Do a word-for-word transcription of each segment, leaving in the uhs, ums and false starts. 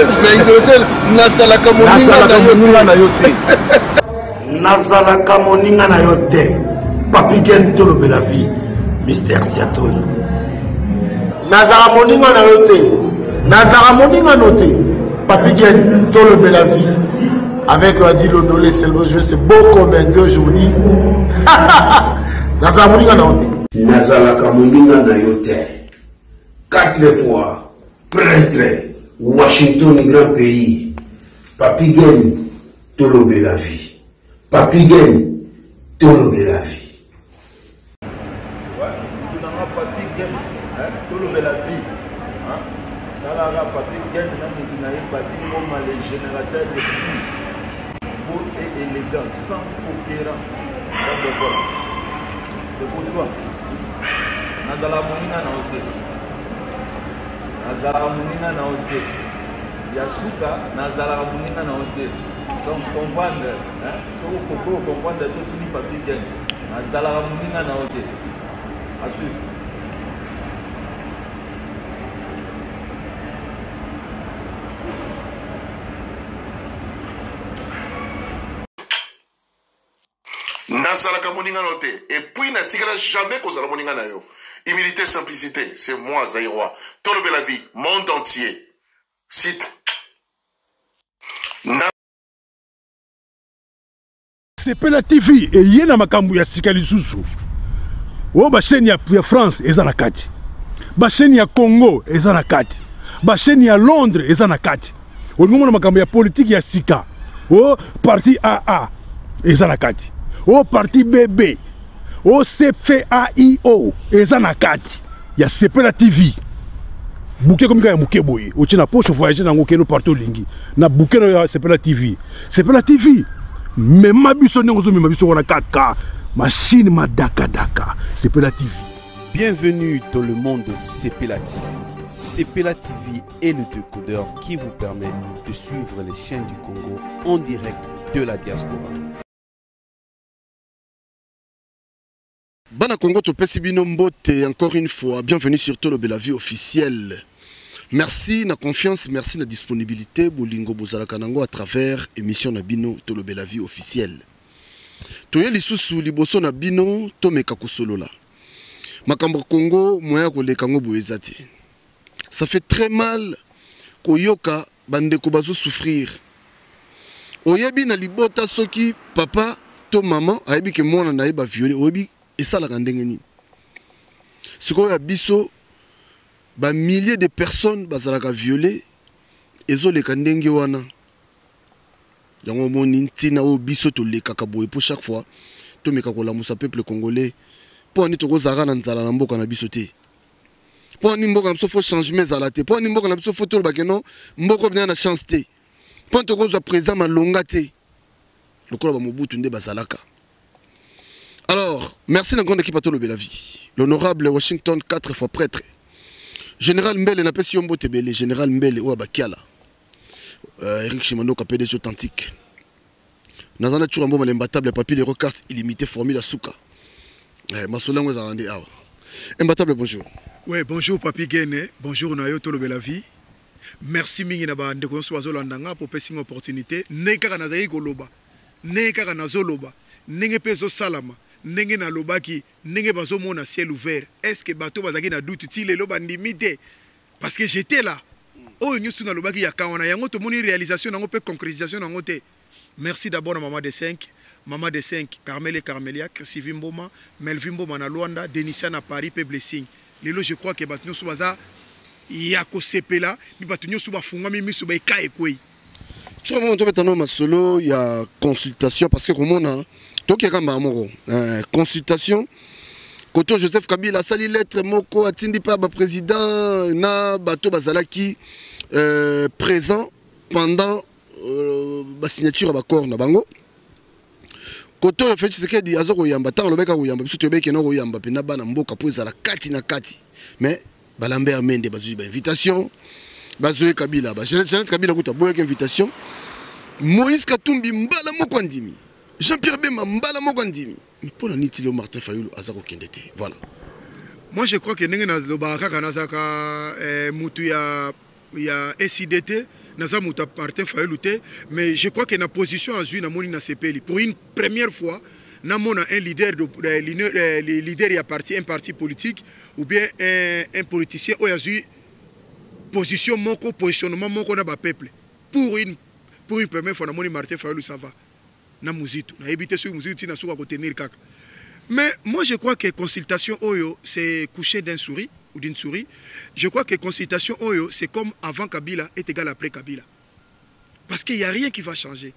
Nazalaka moninga na yo te. Papi gen Tolobelavie, Mister Siatoli. Nazalaka moninga na yo te. Nazalaka moninga na yo te. Papi gen Tolobelavie. Avec Adi Lodolé, c'est le jeu, c'est beau comme un deux journées. Nazalaka moninga na yo te. Nazalaka moninga na yo te. Quatre les poids, prêtre. Washington, grand pays, papi gagne, Tolobelavie. Papi gagne, Tolobelavie. Ouais, tout le monde papi gagne, Tolobelavie. Dans la rap, papi gagne, nous n'avons pas dit comment les générateurs de pluie, beau et élégant, sans opérant. C'est pour toi. Nous allons mourir dans le terrain. Nazara Mounina na Ote. Yasuka, Nazara Mounina na Ote. Donc, comprendre, hein, sur le coco, comprendre tout le papier gagne. Nazara Mounina na Ote. À suivre. Nazara Mounina na Ote. Et puis, n'attirera jamais que Nazara Mounina na Yo. Humilité, simplicité, c'est moi, Zaïrois. Tolobelavie, monde entier. Site. C P la T V, et yéna makambu ya sikali zouzou. Oh, ba chaîne ya France, eza na kati. Ba chaîne ya Congo, eza na kati. Ba chaîne ya Londres, eza na kati. Oh, ngomona makambu ya politique ya Sika. Oh, parti A A, eza na kati. Oh, parti B B. O C F A I O eza na kati ya C P la T V bouquet comme ya bouquet boy o tina poche voyager na ngokeno partout lingi na bouquet na C P la T V C P la T V mais ma biso nongozo mais ma biso wana quatre K machine ma daka daka C P la T V. Bienvenue dans le monde de C P la T V. C P la T V est le décodeur qui vous permet de suivre les chaînes du Congo en direct de la diaspora. Bana Congo Topesibino Mbote, encore une fois, bienvenue sur Tolobelavie officielle. Merci, na confiance, merci, na disponibilité, Bolingo Bozalakanango à travers émission Nabino Tolobelavie officielle. Toye lisusu liboso Nabino, Tome Kakusolola. Makambo Congo, moya kole kango boezati. Ça fait très mal, Koyoka, bandeko bazo souffrir. Oyebi na libota soki, papa, to maman, ayebi ke mwana na yeba violé, oyebi. Et ça, la rendez-vous. Ce qu'on a dit, des milliers de personnes qui ont violé, ils ont les rendez-vous. Ils ont dit, ils ont dit, pour chaque fois, tout le peuple congolais, pour nous, nous avons dit, nous avons dit, pour nous, nous avons dit, faut changer mes alatés, pour nous, nous avons dit, faut tout le monde, nous avons dit, nous avons chance, pour nous, nous avons présent, nous avons dit, nous avons dit, nous avons dit. Alors, merci la grande équipe à Tolobelavie. L'honorable Washington, quatre fois prêtre. Général Mbele, n'a pas si on peut tébélé. Général Mbele, ou Abakiala. Eric Chimando, K P D J authentique. Nous avons toujours un bon imbattable, papier de recartes illimité, formule à Souka. Masolango, vous avez rendu. Imbattable, bonjour. Oui, bonjour, Papi Guéné. Bonjour, Nayo Tolobelavie. Merci, Mingina, de consoir Zolandanga pour passer une opportunité. Nekara Nazaï Goloba. Nekara Nazoloba. Nengepezo Salama. Nenge na lobaki, nenge bazo mona ciel ouvert. Est-ce que bato bazaki na doute ti lelo bandimite? Parce que j'étais là. Oh, nous sommes na lobaki ya kaona yango to moni réalisation nango pe concrétisation nango te. Merci d'abord à maman de cinq, maman de cinq, Carmel et Carmelia, Sivimboma, Melvimboma na Luanda, Denisia na Paris pe blessing. Lelo je crois que bato so baza ya ko sepela, bi bato nyo so ba funga mi mi so ba ka ekoi. Tu vois, on est en solo, il y a consultation parce que comme on a consultation. Quand Joseph Kabila sali lettre moko atindi pa ba président na bato bazalaki présent pendant la signature ba corps na bango. Quand Félix Tshisekedi azoko yamba tant le mec a yamba biso tebe ke na ko yamba pe na bana mboka po ezala kati na kati. Mais Balambert Mende bazu ba invitation. Bazoé Kabila ba Jean-Pierre Kabila ko ta boyek invitation. Moïse Katumbi mbala moko ndimi. Jean-Pierre Bemba, Mbala Mogandimi. Pour le Martin Fayulu, Azako Kendete. Voilà. Moi, je crois que nous avons le Baraka, nous avons le S I D T, Naza Mouta Martin Fayulu, mais je crois que na position à Zui na moni na C P L I. Pour une première fois, na mona un leader de euh, leader y a parti un parti politique ou bien un, un politicien ou Zui position moko positionnement moko na ba peuple. Pour une pour une première fois na moni Martin Fayulu ça va. Na muzitu, na éviter sur muzitu na souka ko tenir kaka. Mais moi je crois que consultation Oyo c'est coucher d'un souris ou d'une souris. Je crois que consultation Oyo c'est comme avant Kabila est égal après Kabila. Parce qu'il n'y a rien qui va changer.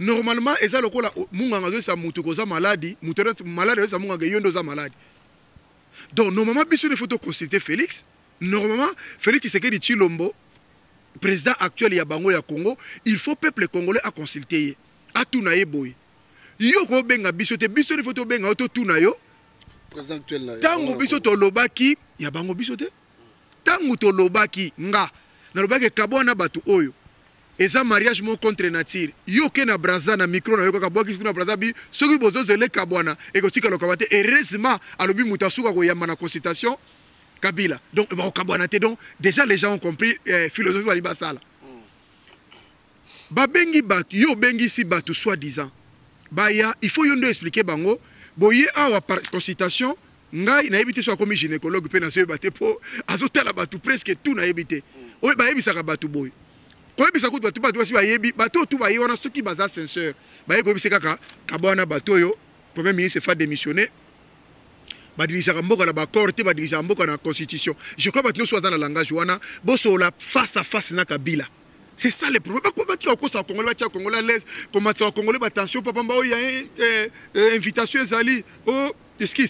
Normalement, ils ont la maladie, malade. Donc normalement, il faut consulter Félix. Normalement, Félix Tshisekedi Tshilombo, président actuel ya Bango ya Congo, il faut peuple congolais à consulter. À tout naie boy. Yoko benga bisote bisote photo benga auto tunayo présent actuel là tango bisote lobaki ya bango bisote tango to lobaki nga na lobaki kabona batu oyo eza mariage mo contre nature yoke na braza na micro na yoka kabwa kisikuna braza bi soki bozo zele kabwana ekotika lokabate heureusement alobi mutasuka ko yamba na consultation Kabila donc ba kabwana te donc déjà les gens ont compris eh, philosophie ba libasala mm. Ba bengi batu yo bengi si batu soi-disant Baya, il faut yonder expliquer bango. Boye a consultation, ngai na évité soit comme gynécologue pe na se batte po azota la batu presque tout na évité. Oye ba évisa ka batu boy. Ko évisa ko batu batu si ba yebi, batu tout ba yona soki baza censeur. Ba ko évisa kaka ka bwana batu yo, premier ministre fa démissionner. Ba dirige mboka na ba corte, ba dirige mboka na constitution. Je crois batu soit dans la langage wana, boso la face à face na Kabila. C'est ça le problème. Comment tu as un Congolais, tu as un Congolais à l'aise, comment tu as un Congolais, attention, papa, il y a une invitation, Zali, oh, excuse,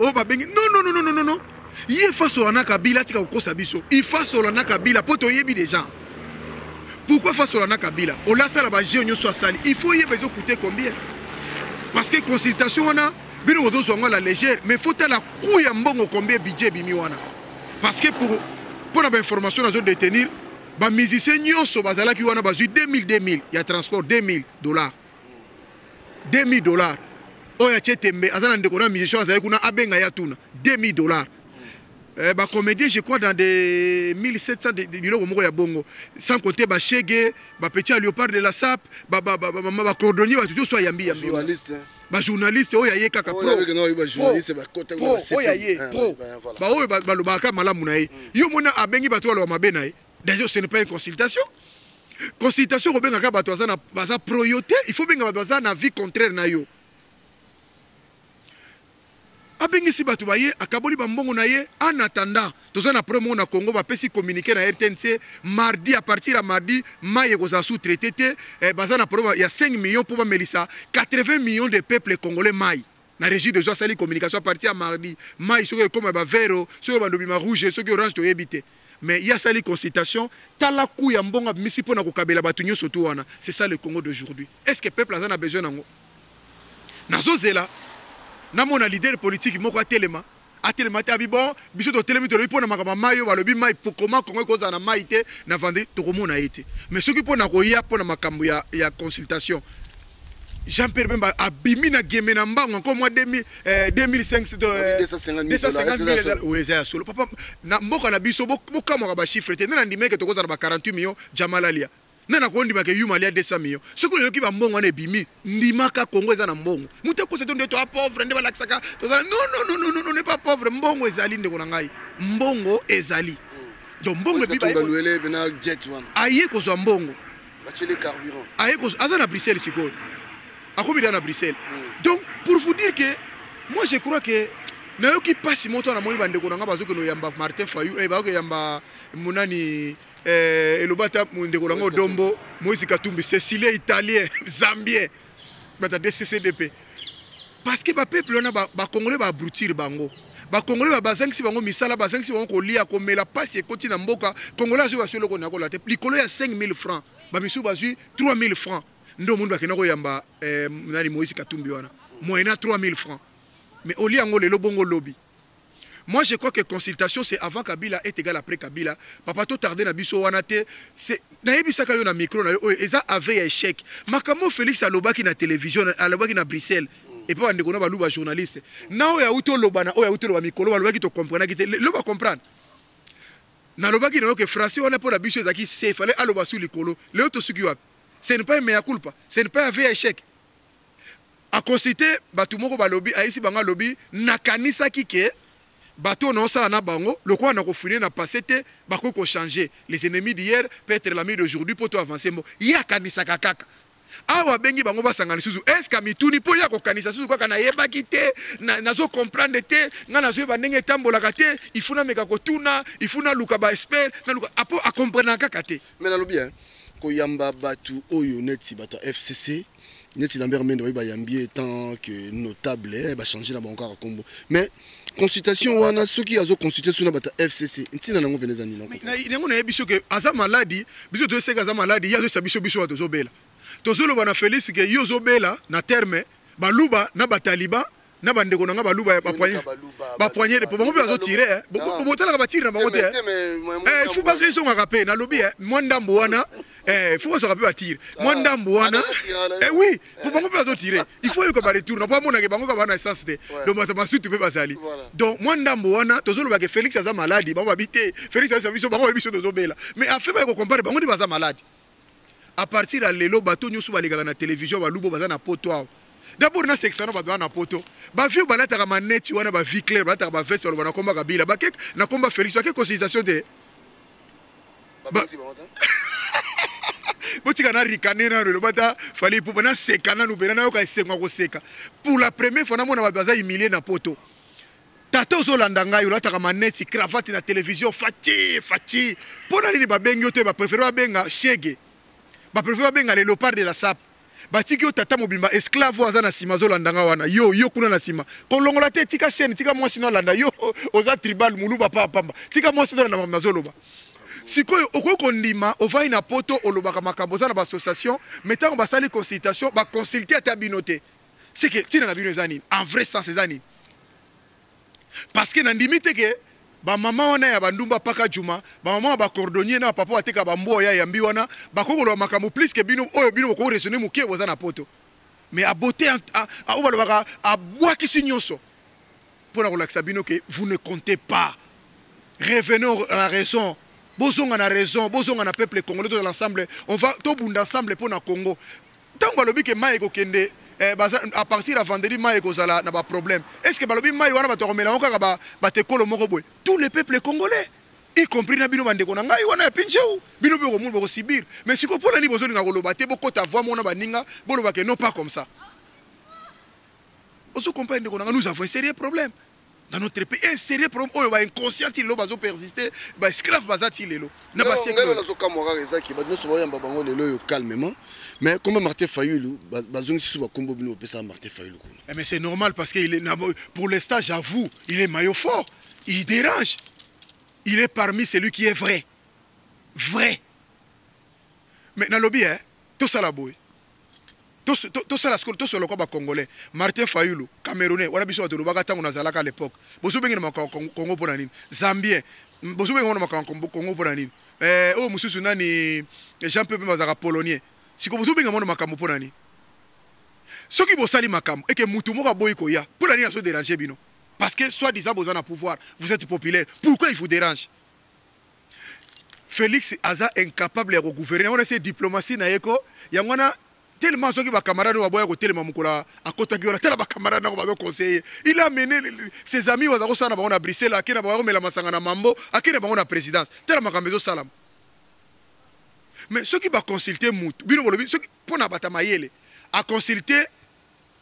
oh, babengi. Non, non, non, non, non, non. Il est face au Kabila, tu as un Congolais à biso. Il est face au Kabila, pour toi, il y a des gens. Pourquoi face au Kabila? On l'a ça là-bas, j'ai un soit sali. Il faut y avoir besoin de coûter combien? Parce que consultation, on a, bien on doit la légère, mais il faut que la couille en bon combien de budget, parce que pour pour avoir information, on doit détenir. Les musiciens sont basés qui ont deux mille, deux mille, il y a transport deux mille dollars. deux mille dollars. Il y a des musiciens qui ont deux mille dollars. Les comédiens, je crois, dans des mille sept cents dollars de Bongo. Sans compter les Chegué, les petits léopards de la S A P, les cordonniers, tout ça, il y a des journalistes. Les journalistes, il y a des journalistes. Il y a des journalistes. D'ailleurs, ce n'est pas une consultation. Consultation, il faut bien que tu aies une vie contraire. Si tu en attendant, tu as un Congo, tu communiquer à R T N C mardi, à partir de mardi, il y a cinq millions pour Melissa, quatre-vingts millions de peuples congolais. La régie de Joissali Communication à partir de mardi, Maï, ceux comme Vero, ceux qui rouge, ceux qui orange, tu éviter. Mais il y a ça les consultations, c'est ça le Congo d'aujourd'hui. Est-ce que le peuple a besoin de nous? Dans ce cas-là, nous avons un leader politique qui a été tellement, a tellement été bon, bisous de tellement de répondre à ma maille, à l'objet maille, pour comment Congo cause à la maille était, n'a vendu tout le monde a été. Mais ceux qui pour n'a rien pour ma cambouya, il y a consultation. Jean-Pierre Bemba a bimi na gemenamba encore moi deux mille cinq cents deux cent cinquante mille oui c'est solo papa na mboka na biso boka moko ba chiffre te na ndimeke to kozana ba quarante-huit millions jamalalia na na ko ndima ke yumalia deux cents millions soko yoki ba mbongo na bimi ndimaka Congo eza na mbongo muta ko se to ndeto a pauvre ndeba laksaka to non non non non non n'est pas pauvre mbongo ezali ndeko na ngai mbongo ezali donc mbongo biba aye ko zo mbongo ba tele carburant aye ko azana Bruxelles siko à Bruxelles. Donc, pour vous dire que moi je crois que nous avons passé mon temps à Moïse Bandeko Nanga parce que nous avons Martin Fayulu et nous avons Mounani et Lobata Bandeko Nanga Dombo, Moïse Katumbi, Cécilien italien, Zambien, des C C D P. Parce que le peuple, le Congolais va abrutir Bango. Le Congolais va baser si Bango misala, baser si Bango lia, qu'on met la passe et continue à Mboka. Congolais va sur le Congolais. Le Congolais a cinq mille francs, Bamisou va sur trois mille francs. Nous avons trois mille francs. Mais au lieu de lobby. Moi, je crois que consultation, c'est avant Kabila est égal après Kabila. Papa, tout tardé, na biso wanate. C'est na micro, na avait échec. Makamo Félix a loba qui na télévision, a loba qui na Bruxelles. Et puis, on a loba journaliste. Na oya auto loba na oya auto loba micro, loba qui te comprendre. Loba comprendre. Ce n'est pas un mea culpa, ce n'est pas un vrai échec. A constater, batumoko balobi, aïsi banga lobby, nakanisa kike, bato non sa na bango, le quoi on a confiné na passete, bako ko changer. Les ennemis d'hier peuvent être l'ami d'aujourd'hui pour toi avancer. Ya kanisa kakaka. Awa bengi bango ba sangana suzu. Est-ce que mituni po ya ko kanisa suzu kwa kana yeba kite, nazo comprendre te, ngana zo ba ndenge tambola kate, ifuna meka ko tuna, ifuna luka ba espère, na luka apo a comprendre kakate. Mais na lobby hein. Koyamba batu oyo neti bata F C C neti Lambert Mende ba yambi tant que notable ba changer na banka combo mais consultation wana soki azo consulter sur na bata F C C ntina nango beneza ni nango nango na biso ke aza maladi biso to seka aza maladi ya zo sabiso biso to zobela to zolo bana Félix ke yo zobela na terme baluba na bataliba na bandeko nanga baluba ba poignet ba poignet pour bango azo tirer beaucoup botala ka batire na bango te eh il faut pas se songa rapé na lobby mo ndambo wana. Eh, il faut qu'on se rappelle à tirer. Moi, eh oui, pour qu'on puisse tirer, il faut que je retourne. Pas mon agent, pas mon agent, essence de. Donc, ma tu peux pas aller. Donc, moi, d'amboana, toujours le bagage. Félix a sa maladie, bah on va habiter. Félix a sa vision, bah on va habiter dans Zobela. Mais à faire pas qu'on compare, bah on dit pas sa maladie. À partir de l'élo, bah tout nous sommes allés dans la télévision, bah l'oubo, bah ça n'a pas toi. D'abord, on a sextant, on va devoir un poteau. Bah vieux, bah là, t'as ma net, tu vois, bah vie claire, bah t'as ma veste, on va na combat Kabila, bah qu'est-ce, na combat Félix, bah quelle consultation de. Pour la première fois, on a humilié dans poto. Tato Zolandanga, il a ramené cravate la télévision, fati, fati. Pour aller à préférer Benga, Chege. Je préfère Benga, les léopards de la S A P. Batiki tata mobimba esclave oza na sima zolandanga wana yo yo kuna na sima kolongola te tika chaîne tika moi sino landa yo oza tribal muluba pa pamba tika moi sino na mazoloba. Sikoyo okokondima ovai na poto olobaka makamboza na ba association metango ba sali consultation ba consulter ata binoté c'est que tina na bino ezani en vrai sens ezani parce que na ndimite ke ba maman wana ya bandumba paka juma ba maman ba cordonnier na papa ateka ba mboya ya mbi wana ba kokolo makambo plus que bino oyo bino ko raisonner mukie boza na poto mais a beauté a obalobaka a bois ki sinyoso pona ko laksa bino ke vous ne comptez pas revenons à la raison. Bozong a raison, Bozong a peuple congolais dans l'ensemble. On va tout bounder ensemble pour le Congo. Tant que que Maïko Kende, à partir de vendredi, Maïko Zala n'a pas de problème. Est-ce que Balobi Maïko a pas de problème? Tous les peuples congolais, y compris Nabino Mandekonanga, ils ont un pinche ou Bino Bogomou Bogosibir. Mais si vous prenez Bozong à Golobate, beaucoup de voix, mon abaninga, Bolobake, non pas comme ça. Nous avons un sérieux problème. Dans notre pays, un sérieux problème, on va inconscient, il va persister, esclave, il est là. Nous avons calmement, mais comme Martin Fayulu, mais c'est normal parce que pour l'instant, j'avoue, il est maillot fort, il dérange. Il est parmi celui qui est vrai. Vrai. Mais dans le lobby, tout ça là boue. Tout ça, c'est le Congolais. Martin Fayulu, Camerounais, on a besoin de l'Obagata, on a Zalaka à l'époque. Vous avez besoin de Congo pour l'anime. Zambien, vous avez besoin de Congo pour l'anime. Oh, monsieur Sunani, Jean-Pierre Bemba, Polonais. Si vous avez besoin de Macambo pour l'anime. Ceux qui vous salient Macambo, et que Moutoumora Boykoya, pour l'anime, vous dérangez, Bino. Parce que, soi-disant, vous avez un pouvoir, vous êtes populaire. Pourquoi il vous dérange? Félix Aza, incapable de gouverner. On a cette diplomatie, Nayeko, Yangwana. Tellement ceux qui sont camarades, il a mené ses amis à Bruxelles, à la présidence. Mais ceux qui vont consulter ceux qui vont consulter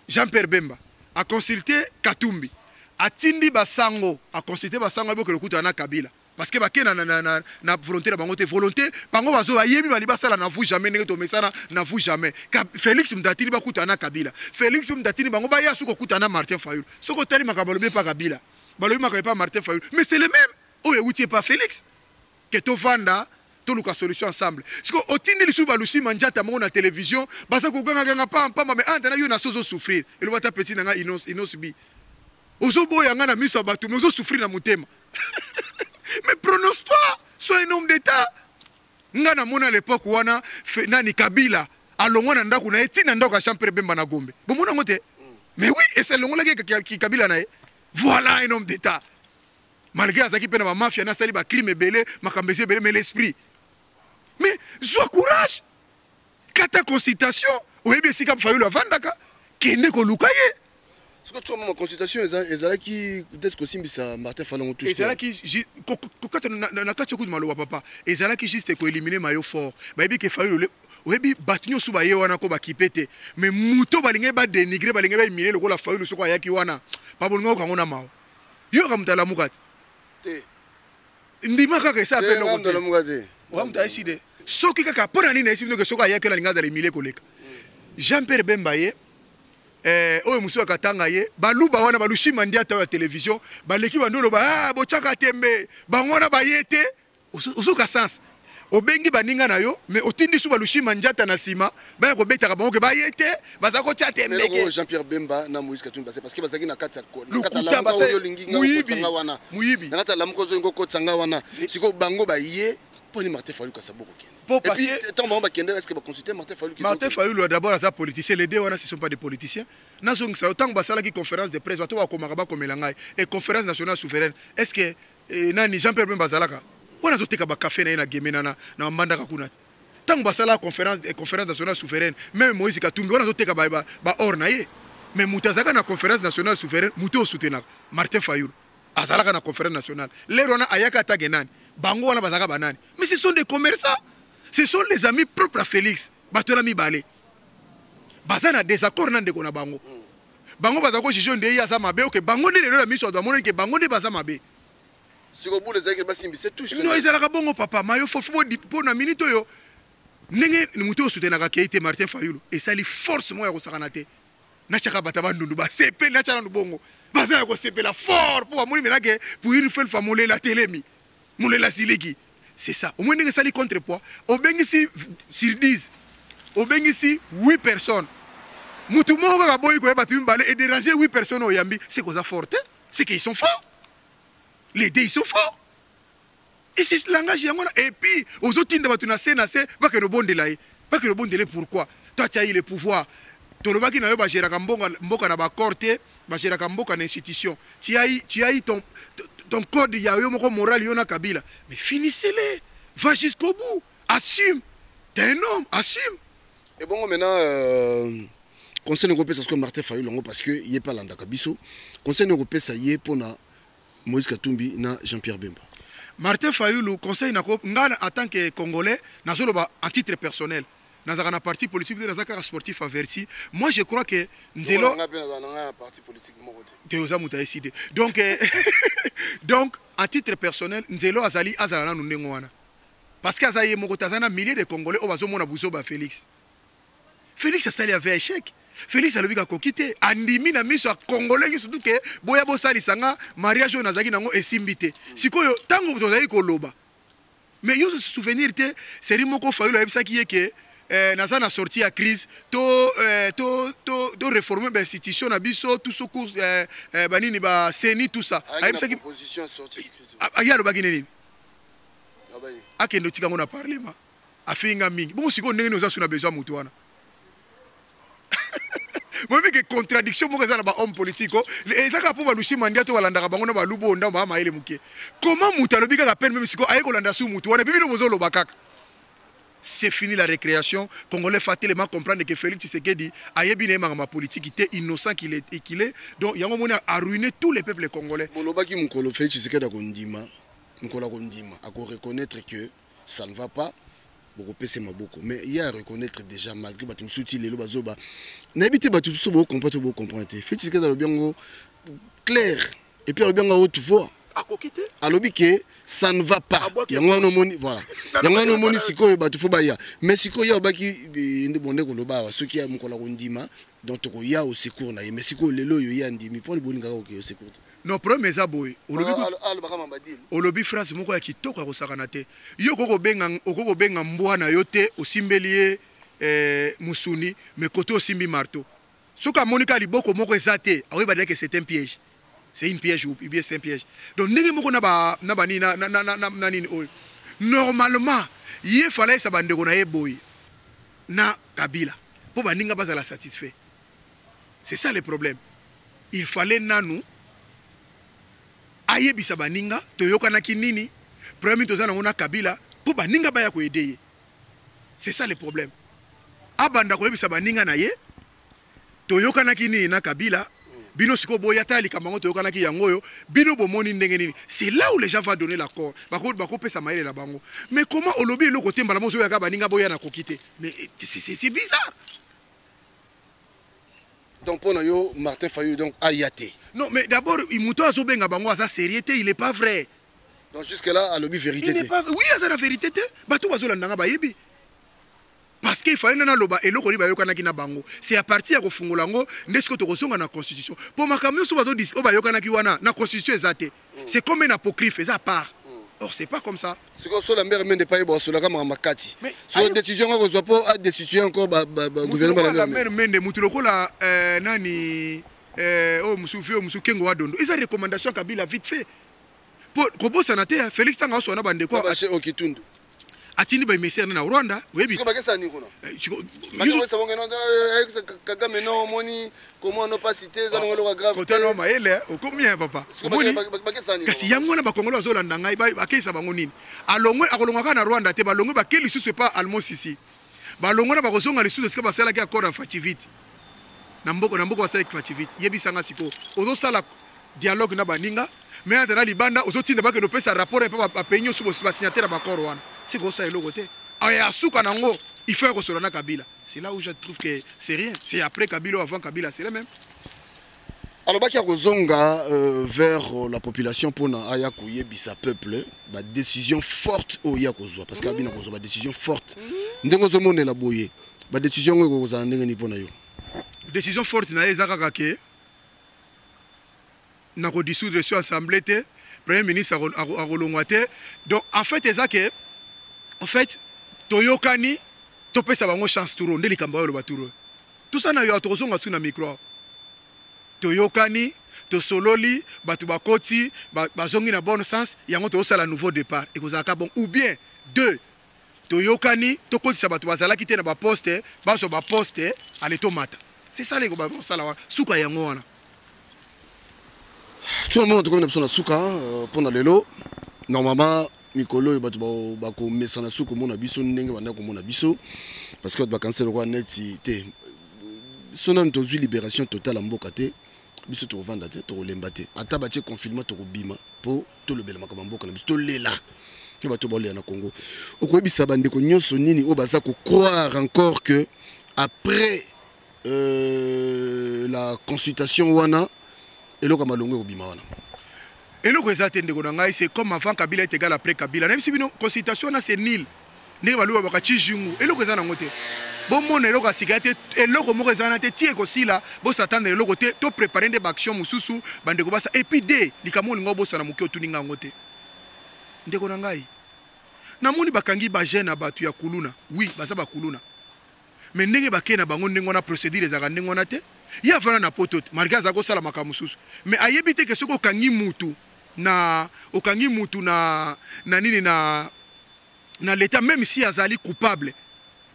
Jean-Pierre Bemba, à consulter Katumbi, à Tindi Basango, à consulter Basango avec le coup de Kabila. Parce que baké na na na volonté na bangote volonté bango bazo ayemi bali basala na vous jamais ne to mesana na vous jamais Félix mdatini bakuta na Kabila Félix mdatini bango ba yasu kokuta na Martin Fayulu soko tali makabalo be pa Kabila balobi makabe pa Martin Fayulu mais c'est le même oye wuti pa Félix que to vanda to luka solution ensemble siko otindi lisu balusi manjata mo na télévision basa ko ganga ganga pa pa mais ante na yo na sozo souffrir et le wata petit na nga inos inosbi ozobo yanga na miso batu mozo souffrir na motema. Mais prononce-toi, sois un homme d'État. Ngana mona à l'époque où on a Nani Kabila, à Longwana Ndakuna, et Tinandoka Champere Bemba na Gombe. Bon, mon amour, mais oui, et c'est Longwana qui Kabila nae. Voilà un homme d'État. malgré Azaki Pena mafia na sali ba crime belé makambese belé mais l'esprit mais sois courage kata consultation oyebi sika Fayulu avandaka kende ko lukaye ce que tu as ma consultation ezala ki peut-être que simbisa Martin Fayulu tout ezala ki kokata na katcho kud maloba papa ezala ki juste ko éliminer mayo fort ba bi ke Fayulu oyebi batnyo suba ye wana ko ba kipete mais muto balinga ba dénigrer balinga ba éliminer le ko la Fayulu soko ayaki wana pa bolinga ko ngona mawo yo ramtala mukati ndima kaka ça appelle le monde mukati ramta iside soki kaka pona nina isibino ke soka ayaki la linga za éliminer koleka Jean-Pierre Bemba ye eh oyo musu akatanga ye baluba wana balushima ndia ta ya television baleki bandolo ba ah bochaka tembe bangona bayete uzuka sans obengi baninga na yo mais otindi su balushima njata na sima ba ko betaka bango ke bayete bazako cha tembe ke Jean-Pierre Bemba na Moïse Katumbi parce que bazaki na kata na kata la oyo linginga kotsanga wana muyibi na kata la mkozo ngo kotsanga wana siko bango baye poni Martin Fayulu kasaboko ke. Et puis, tant bon, est-ce que vous consultez Martin Fayulu? Martin Fayulu, d'abord, il est politicien. Les deux, ce ne sont pas des politiciens. Nous avons une conférence de presse, et conférence nationale souveraine. Est-ce que Jean-Pierre Bemba Bazalaka? On a tout un café, on a un mandat. Tant que la conférence nationale souveraine, même Moïse Katumbi, on a tout un ornaïe. Mais Moutazaka, la conférence nationale souveraine, Mouto soutenir Martin Fayulu. Azalaka, la conférence nationale. Les Rona Ayaka Tagenan, Bango, on a Bazaka Banan. Mais ce sont des commerçants. Ce sont les amis propres à Félix. Batolami Balé. Bazana désaccord nande kona bango. Bango bazako jijon de ya samabe ok bango ne le miso do monene ke bango ne bazamabe. Siko boule zake basimbi c'est touche. Non ezala ka bongo papa mayo fo fo pona minute yo. Nenge muto soutenir ka été Martin Fayulu et ça li force moi ko sakanate. Na chaka bataba ndundu ba C P na chana bongo. Bazana ko C P la fort pour amoni menake pour il fait le famolé la télémi. Mole la siliki. C'est ça. Au moins, il y a des contrepoids. Au moins, sur dix, au moins, huit personnes. Tout le monde va se et déranger huit personnes au Yambi. C'est quoi ça fort? C'est qu'ils sont forts. Les deux, ils sont forts. Et c'est ce langage. Et puis, aux autres, ils ne vont pas que le bon délai. Pas que le bon délai, pourquoi? Toi, tu as eu le pouvoir. Tu as eu le corté, tu as eu l'institution. Tu as eu ton. Ton code, il y a eu mon moral, il y a Kabila. Mais finissez-les. Va jusqu'au bout. Assume. T'es un homme. Assume. Et bon, maintenant, euh, Conseil européen, c'est ce que Martin Fayulu, parce qu'il n'est pas là dans Kabiso. Conseil européen, ça y est pour Moïse Katumbi na Jean-Pierre Bemba. Martin Fayulu, Conseil européen, en tant que Congolais, en titre personnel. Dans un parti politique, dans un sportif averti. Moi, je crois que nous allons. Dans un parti politique, décidé. Donc, donc, en titre personnel, nous allons azali azalana nunengoana. Parce que azaye mokotazana milliers de Congolais au baso mona buzo ba Félix. Félix a sali avait échec. Félix a le biga kokite. Andimi na miso a Congolais surtout que boya bo sali sanga mariage onazaki nango esimbite. Sikoyo tango tozayi koloba. Mais yo se souvenir te seri moko Fayulu ayebisa ki yeke nous avons sorti à crise, nous avons réformé l'institution, tout ce cours, le C E N I, tout ça. Il y a une proposition sortie. Il y a le baguiné. Ah, qu'est-ce que nous avons parlé? A fait un ami. Bon, si nous avons besoin de toi. Moi, je que contradiction, je suis un homme politique. Et ça, pour nous, je suis un mandat, on a un loup, on a un maïle. Comment nous avons dit que même si nous avons un loup, nous avons un loup, c'est fini la récréation. Congolais fatalement comprendre que Félix Tshisekedi a bien ma politique, il était innocent qu'il est et qu'il est. Donc il y a un moment à ruiner tous les peuples congolais. Moloba qui m'colo Félix Tshisekedi a condima, m'colo condima, à reconnaître que ça ne va pas. Beaucoup pèse ma beaucoup, mais il y a à reconnaître déjà malgré batum soutil les lois zoba. N'habitez batum soubo comprendre beaucoup comprendre. Félix Tshisekedi a le bien clair et puis a le bien haute voix. À coqueter. À l'objet. Ça ne va pas. Il y a un homme voilà. Il y a un homme qui est là. Mais si il y a un homme qui est là, ceux qui ont dit donc il y a au secours. Mais si il y a un homme qui est au secours. Non, premier c'est au lobby France, il y a qui est au Sakanate. Il y a un homme qui est au Simbelier Moussouni, mais côté au Simbi Marteau. Ce que Monica Liboko m'a dit, c'est un piège. C'est une piège ou bien c'est un piège. Donc, normalement, il fallait que ça soit Kabila. Pour que nous ne soyons pas satisfaits. C'est ça le problème. Il fallait que nous aye bisabaninga toyoka na kinini premier tozana ngona Kabila pour baninga baya ko aider. C'est ça le problème. Abanda ko bisabaninga na ye toyoka na kinini na Kabila bino siko boyata li kamango toyoka na ki yangoyo bino bomoni ndenge nini. C'est là où les gens vont donner l'accord. Bako bako pesa maile la bango. Mais comment olobi le côté mbala mozo ya kabaninga boya na kokité. Mais c'est bizarre. Donc pour nous, Martin Fayulu donc ayaté. Non mais d'abord il mouto azobenga bango ça sériété, il n'est pas vrai. Donc jusque là à l'obi vérité. Il n'est pas oui, à la vérité. Ba tout bazolanda nga bayebi. Parce qu'il fallait na loba eloko li bayoka na kina bango. C'est à partir ya kofungola ngo ndesko to kosonga na constitution. Pour makamyo so bazo dis o bayoka na kiwana na constitution ezate. C'est comme un apocryphe ça part. Or c'est pas comme ça. C'est comme ça la mère mène pas bon sur la caméra Makati. Sur une décision qu'on reçoit pas à destituer encore gouvernement la mère mène mutuloko la nani oh musufio musukengo adondo. Ils ont recommandation Kabila vite fait. Pour kobo sanaté Félix Tshisekedi sona bande quoi. Parce que Okitundu. Atini ba message na Rwanda webi. Parce que ça ni kona. Parce que ça vont non Kagame non moni comment on n'a pas cité ça non loko grave. Côté non maele au combien papa. Moni kasi yango na ba Congolais zo landanga ba akisa bango nini. Alongwe akolongaka na Rwanda te ba longwe ba keli sous c'est pas allemand ici. Ba longwe na ba kozonga le sous parce que ba sala ki accord fativite. Na mboko na mboko ba sala ki fativite. Yebi sanga siko. Ozo sala dialogue na baninga mais entre na libanda ozo tinda ba ke no pesa rapport et pas peño sous ba signataire ba accord wana. C'est comme ça, il faut que ce Kabila. C'est là où je trouve que c'est rien. C'est après Kabila ou avant Kabila, c'est le même. Alors, il y a vers la population pour Ayakouye, Bisa peuple, une décision forte au Yakozoa. Parce que Kabila a une décision forte. Nous avons une décision forte. Une décision forte, nous avons dissoudre sur l'Assemblée, le Premier ministre a relongé. Donc, en fait, c'est ça que. En fait, Toyokani, Topé Sabango chance Touro, Ndeli Kambayo le Batouro. Tout ça n'a eu à Torozon à Tsunami Croix. Toyokani, Tosololi, Batubakoti, Bazongi na bon sens, Yango Tosa la nouveau départ. Et Kozaka bon. Ou bien, deux, Toyokani, Tokoti Sabatubazala qui te na ba poste, Baso ba poste, allez tomate. C'est ça les gobabons, ça la Souka Yango. Tout le monde, on a besoin de Souka pour aller l'eau. Normalement, Mikolo ba ko mesana suko mona biso ndenge banda ko mona biso parce que ba cancer ko neti te sonan tozui libération totale mboka te biso to vanda te to lemba te ata ba tie confinement to ko bima po to lobela makamba mboka na biso to lela ke ba to bolela na Congo oko ebisa bande ko nyonso nini o baza ko croire encore que après euh, la consultation wana eloko malongo ko bima wana. Et nous, c'est comme avant Kabila est égal après Kabila. Même si nous, consultation, c'est nil. Nous avons eu un peu de jungu. Et nous, nous avons eu bon monde et nous avons eu nous avons eu un peu de aussi là. Bon satan et nous avons eu préparé des actions mususu bande kobasa et puis des likamoni ngobo sana mukio tuninga ngote. Ndeko nangai. Namoni bakangi bajena batu ya kuluna. Oui, basa ba kuluna. Mais nenge bakena bango nengona procédure ezaka nengona te. Ya vana na poto marga zako sala makamususu. Mais ayebite ke soko kangi mutu. Na okangi mutu na na nini na na l'état même si azali coupable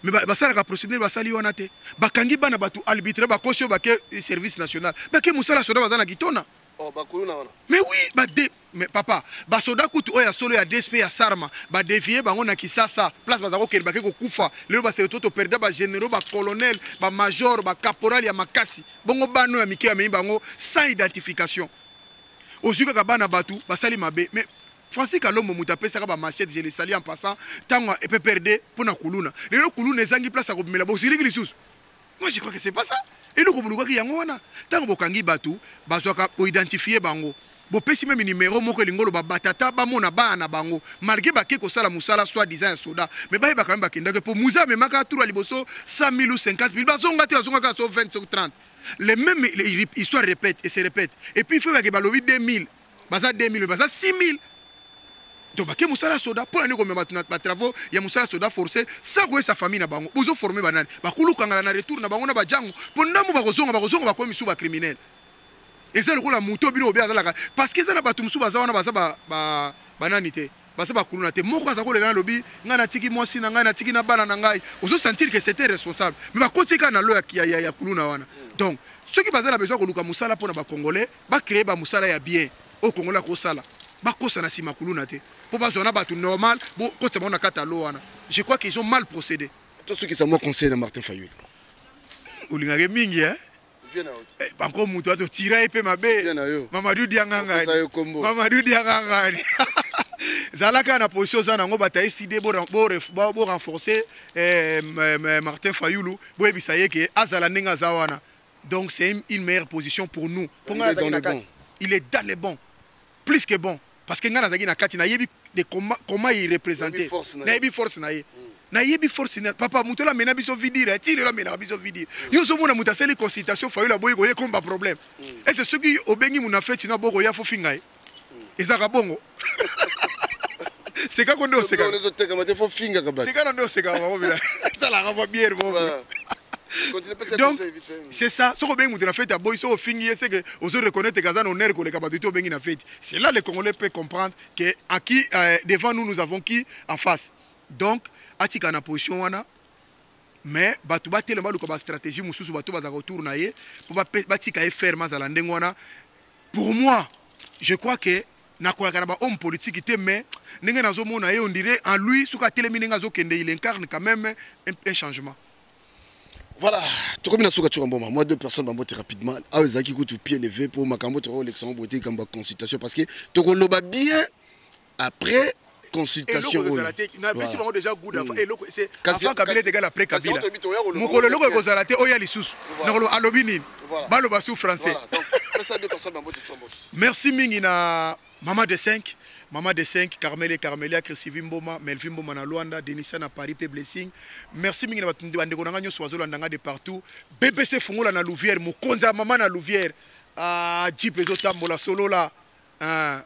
mais basala ka procéder basali wana te bakangi bana batu arbitre ba kosio ba ke service national ba ke musala soda bazana kitona oh ba kuluna wana mais oui ba de mais papa ba soda kutu oya solo ya D S P ya Sarma ba dévier bango na kisasa place bazako ke ba ke ko kufa le ba se toto perda ba généraux ba colonel ba major ba caporal ya makasi bongo bano ya miki ya mimi bango sans identification. Aux yeux de Kabana Batou, Basali Mabé, mais Francis Kalombo Moutapé, ça va marcher, je les salue en passant, tant qu'on est perdu pour la Koulouna. Les gens qui ont des places à Rob Melabo, c'est l'église. Moi, je crois que c'est pas ça. Et nous, nous avons dit tant qu'on est Batou, Bazouaka, pour identifier Bango. Bon, si même numéro, mon collègue, le Batata, Bamona, Bana Bango, malgré que ça, la Moussala, soit disant soda, mais il y a quand même un peu pour Moussa, mais Maka, tout Liboso, cent mille ou cinquante mille, Bazonga, Bazonga, vingt ou trente. Les mêmes histoires répètent et se répètent. Et puis il faut que Balovi deux mille, Baza deux mille, Baza six mille. Donc, il y a Moussala Soda, pour l'année où a travaux, il y a Moussala Soda forcé, ça a sa famille, ils ont formé Banane. Bakoulou, quand on a retour, on a un retour, on a un retour, on a un retour, on a un retour, on a un criminel. Et c'est le coup, la mouto, bino, bien, parce que ça n'a pas tout, on a un bananité. Parce que je sentir que c'était responsable. Mais donc, ceux qui ont besoin de la Musala pour les Congolais, ils créent des Musala bien. au Congo la Kosala. Bakosana si makuluna te. Pour pas on a battu normal. Pour on a cataloana. Je crois qu'ils ont mal procédé. Tous ceux qui sont moi conseil de Martin Fayulu. Olingare mingi hein. Encore mon toi tu tires et puis ma bé. Mamadou Dianganga. Mamadou Dianganga. Zalaka na position zana ngo bataille sidé bo bo renforcer Martin Fayulu. Bo ebisaye que azala ninga zawana. Donc c'est une meilleure position pour nous. Il est dans les bons. Il est dans les bons. Plus que bon. Parce que Nanazaki Nakati n'a yebi de comment il représentait. N'a yebi force n'a yebi. N'a yebi force n'a papa Moutola mena biso vidire, tire la mena biso vidire. Yo so mona mutase les consultations faula boy goye combat problème. Et c'est ce qui obengi mona fait na bogo ya fo fingai. Et ça rabongo. C'est quand on doit c'est quand on doit te kamate fo finga kabla. C'est quand on doit c'est quand on va. Ça la rama bien bon. Donc c'est ça. Si on bien monter la fête à boy, si on finit, c'est que on se reconnaît que Kazan on est que les Kabadouti ont bien la fête. C'est là les Congolais peuvent comprendre que à qui euh, devant nous nous avons qui en face. Donc atika na position wana, mais batuba tellement le combat stratégie, mususu batuba zaka tournaye, pour batika faire mazalandeng wana. Pour moi, je crois que na kwa kana ba homme politique était mais n'enga nazo mona on dirait en lui suka telemi n'enga zo kende il incarne quand même un changement. Voilà, tout comme moi deux personnes m'ont rapidement. Ah, ils ont qui pied levé pour Makambo, Alexandre Boté, comme consultation. Parce que tu as bien après consultation. Déjà goût d'avant. Avant Kabila est égal après Kabila. Merci Mingina, Maman de cinq. Maman de cinq, Carmele, Carmelia, Chrissy Vimboma, Melvin Boma na Luanda, Denisa na Paris, P-Blessing. Merci Mingi na Bandeko Nanga, Nyo Soazo, Landanga de partout. B B C Fungola na Louvière, Mokonza, Maman na Louvière. Ah, Jeep Ezotambola, Solola. Ah.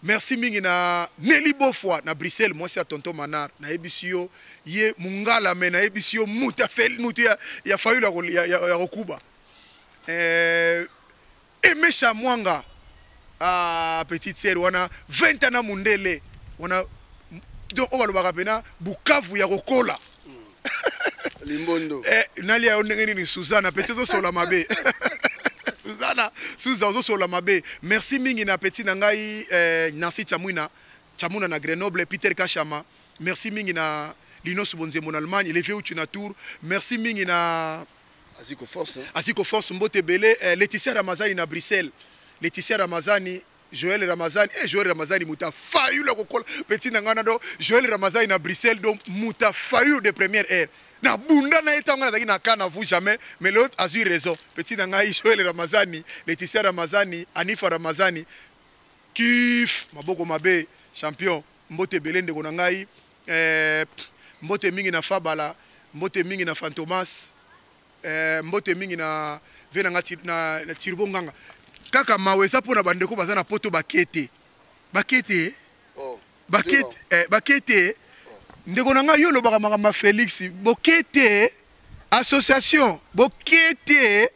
Merci Mingi na Nelly Beaufoy, na Bruxelles, moi c'est à Tonton Manar, na Ebisio, Ye Mungala, mais na Ebisio, Moutafel, Moutia, ya Fayulu ya Rokuba. Eh, Emesha Mwanga. Ah, petite sœur, on a vingt ans à Mundele. On a. Donc, on va le voir à Bukavu ya Rokola. Limbondo. Eh, Nalia, on est venu Suzana, petit Solamabe. Suzana, Suzana Solamabe. Merci Mingina, petit Nangai, Nancy Chamuna, Chamuna na Grenoble, Peter Kachama. Merci Mingina, Linus Bonze, mon Allemagne, il est vieux Tunatour. Merci Mingina. Asiko Force. Asiko Force, Mbote Bele, Laetitia Ramazani na Bruxelles. Laetitia Ramazani, Joël Ramazani, et Joël Ramazani, Mouta Fayulu, Petit Nanganado, Joël Ramazani, na Bruxelles, donc Mouta Fayulu de première ère. Na Bunda, na Etangana, na Kana, vous jamais, mais l'autre a eu raison. Petit Nangai, Joël Ramazani, Laetitia Ramazani, Anifa Ramazani, Kif, Maboko Mabe, champion, Mbote Belen de Gonangai, Mbote Mingina Fabala, Mbote Mingina Fantomas, Mbote Mingina Venangati, na Tirbonganga. Kaka maweza pona bandeko bazana poto bakete. Bakete. Oh. Bakete, eh, bakete. Oh. Ndeko nanga yo lo baka ma Félix, bokete association, bokete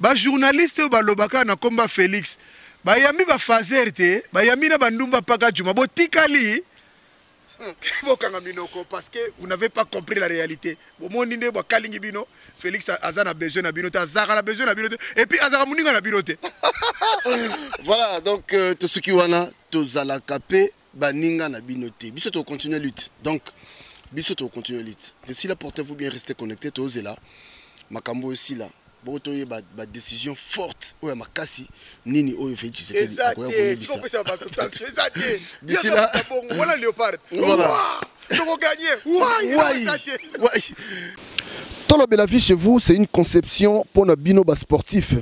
ba journaliste ba lobaka na komba Félix. Ba yami ba fazerte, ba yami na bandumba paka juma botikali. Bokanga minoko parce que vous n'avez pas compris la réalité. Au monde inde ba kalingi bino, Félix Azana besoin na bino, Azara na besoin na bino et puis Azara muninga na bino. Voilà, donc euh, tout ce qui wana tozala kapé baninga na bino te. Biso to continuer lutte. Donc biso to continuer lutte. D'ici là portez-vous bien, restez connectés, tozé là. Makambo aussi là. Une décision forte où elle m'a cassé nini où il fait tu sais d'ici là voilà léopard voilà donc gagner Tolobelavie chez vous c'est une conception pour nos binoba sportif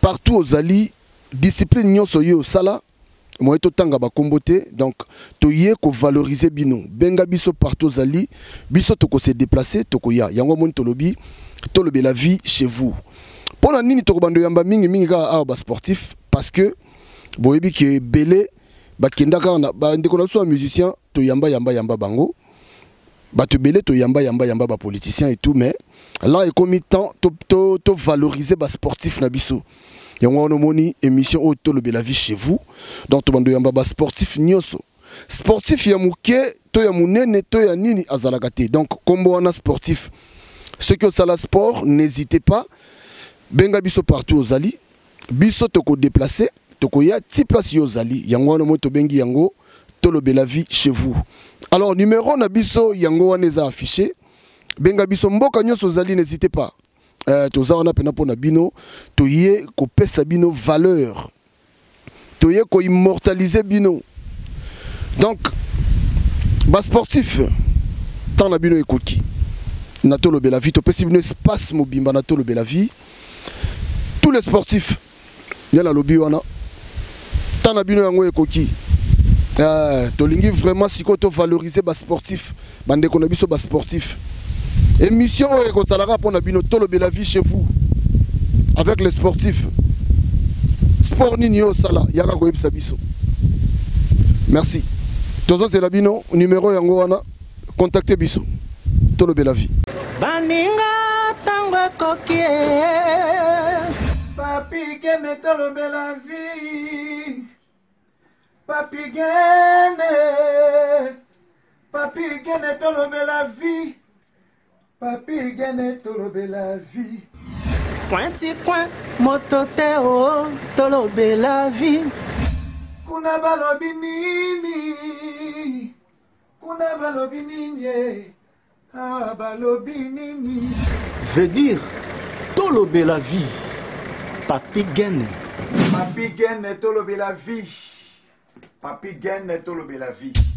partout aux alliés discipline nyon soye au sala moi tout tanga ba comboté donc toyé ko valoriser bino benga biso partout aux alliés biso toko se déplacer toko ya yango mon tolobi Tolobelavie chez vous. Pour la nini tokobando yamba mingi mingi ka ba sportif parce que boyebi ke belé ba kendaka na ba ndekona so musicien to yamba yamba yamba bango ba to belé to yamba yamba yamba ba politicien et tout mais là et comme temps to to, to valoriser ba sportif na biso. Yango ono moni émission au Tolobelavie chez vous. Donc tokobando yamba ba sportif nyoso. Sportif ya muke to ya munene to ya nini azalakate. Donc kombo wana sportif. Ceux qui ont ça la sport, n'hésitez pas. Benga biso partout aux alliés. Biso toko déplacé. Tokoya ti place yozali yango wana moto bengi yango Tolobelavie chez vous. Alors numéro na biso yango wana eza affiché. Benga biso mboka nyonso zali, n'hésitez pas. Euh toza wana pena pona bino, toyé ko pesa bino valeur. Toyé ko immortaliser bino. Donc bas sportif tant na bino ekoki. Na Tolobelavie to pesa bino espace mobimba na Tolobelavie. Tous les sportifs il y a la lobby wana tant abino yango ekoki euh tolingi vraiment siko to valoriser ba sportif bande ko na biso ba sportif émission e ko salaka pona bino Tolobelavie chez vous avec les sportifs sport nini yo sala ya ka ko yebisa biso merci tozo c'est la bino numéro yango wana contactez biso Tolobelavie baninga tango kokie Papi gene Tolobelavie, Papi gene, Papi gene Tolobelavie, Papi gene Tolobelavie. Coin ti coin, mototeo Tolobelavie. Kuna balobi nini, kuna balobi nini, ah balobi nini. Je veux dire Tolobelavie. Papi Gene. Papi Gene Tolobelavie. Papi Gene Tolobelavie.